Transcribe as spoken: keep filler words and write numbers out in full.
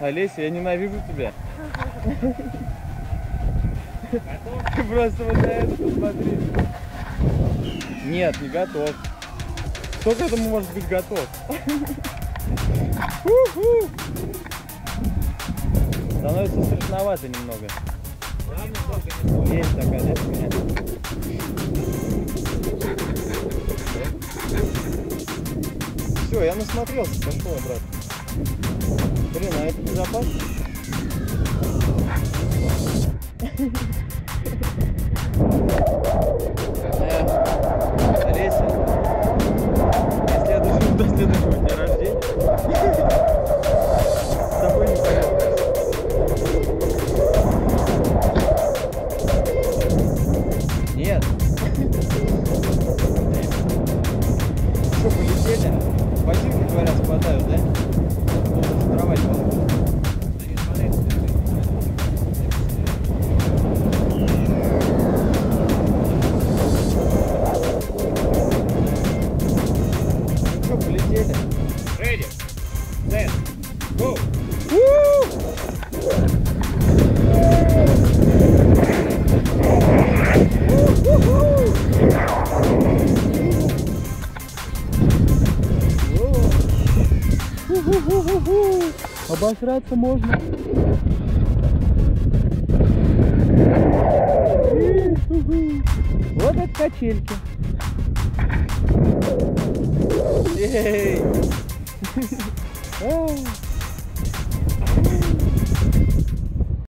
Олеся, я ненавижу тебя. Ты просто вот на это посмотри. Нет, не готов. Кто к этому может быть готов? Становится страшновато немного. Есть такая, да, меня. Все, я насмотрелся, пошел обратно. Блин, а это безопасно? Олеся, если я доживу до следующего дня рождения, с тобой не поговорю. Нет. Что, полетели? Ботинки, говорят, спадают, да? Обосраться можно. Вот это качельки. Эй!